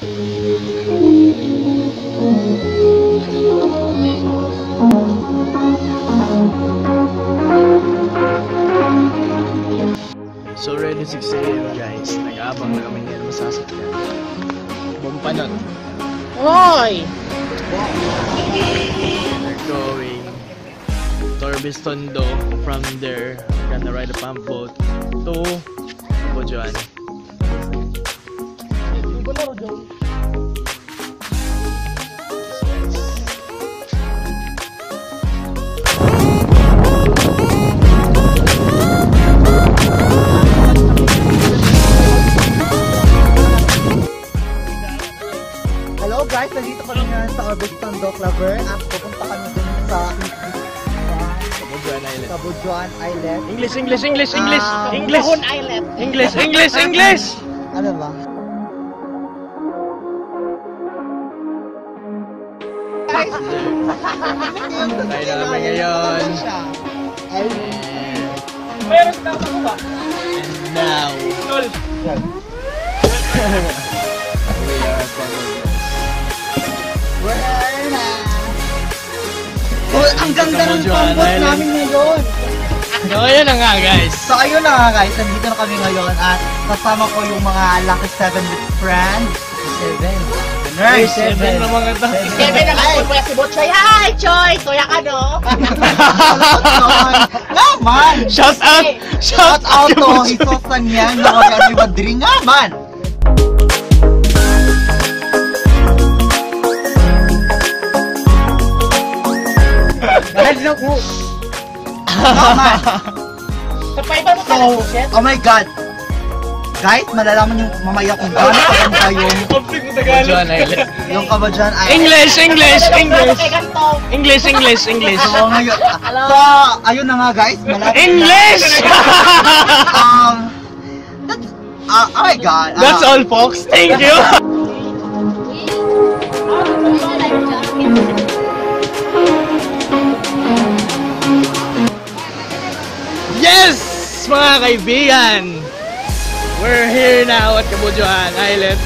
So ready 6 AM guys, nag-aabang na kami ngayon masasakyan. Bumpanot. Hoy! They're going Toribiston do. From there, we're gonna ride a pump boat to Kabujuan. Hello guys, nandito kami ngayon sa Toribiston do Clubber at pupunta kami dun sa Kabujuan Islet. English. Kabujuan Islet. English. Ano ba? Ay, dami ngayon. Meron na ako ba? And now. We are following. Ang ganda ng pambot namin ngayon. So ayun na nga guys. Nandito na kami ngayon at kasama ko yung mga Lucky 7 with friends. 7 na mga to. 7 na kayo po si Botchoy. Hi Choy! Toya ka no? Naman! Shout out to Hisos Tanyang na kaya ni Badri nga man! Oh my god! Guys, malalaman yung mamaya kung gano'n yung Kabujuan Islet. English! So, ayun na nga guys. English! Oh my god. That's all folks. Thank you! Yes, mga kaibigan! We're here now at Kabujuan Islet.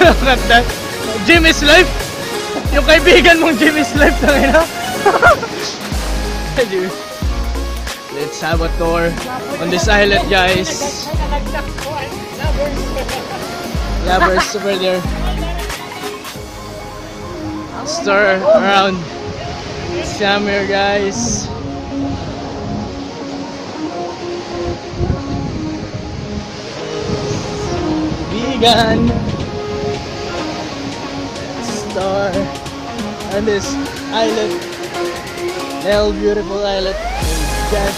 Look at that! Gym is life! Yung kaibigan mong gym is life na rin, ha? Let's have a tour on this islet, guys. Lovers over there. Stir around. Let's come here, guys. Vegan star on this islet, hell beautiful islet. Yes.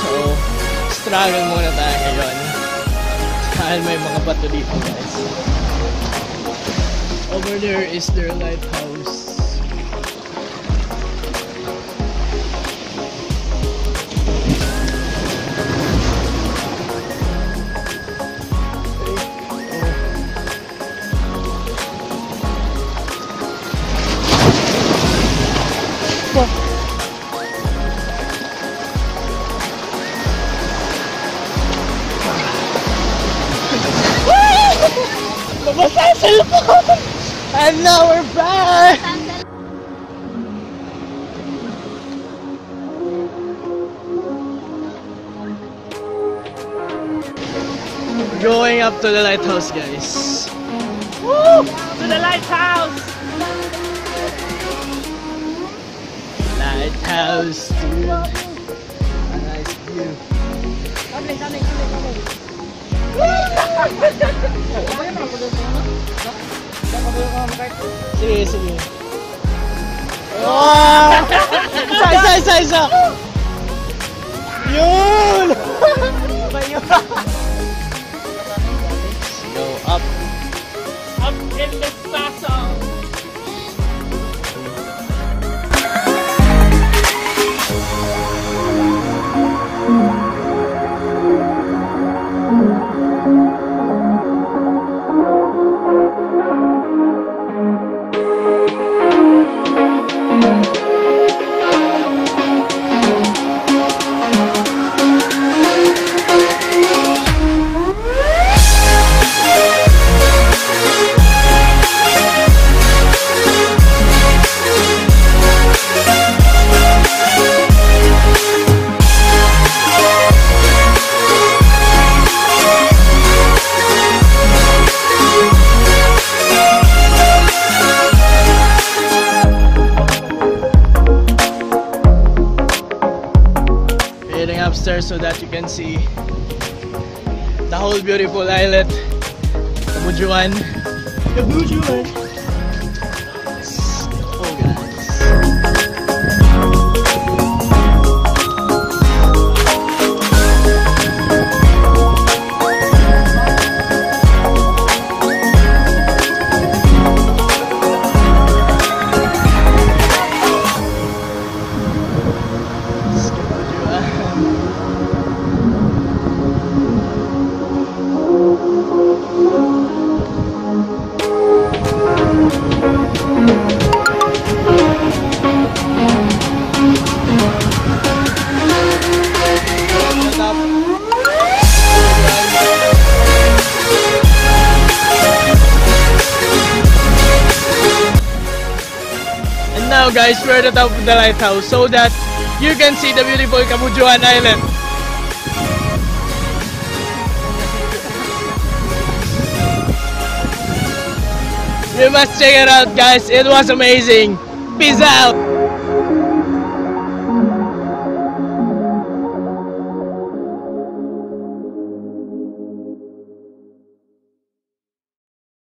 So struggle muna tayo ngayon. May mga bato dito guys. Over there is their lighthouse. And now we're back! We're going up to the lighthouse, guys. Woo! To the lighthouse! Lighthouse, dude. A nice view. Sige. Oh! Isa! Yun! Go up. Up in the castle. so that you can see the whole beautiful islet, Kabujuan. Kabujuan! Now guys, we're at the top of the lighthouse so that you can see the beautiful Kabujuan Island. You must check it out guys, it was amazing. Peace out!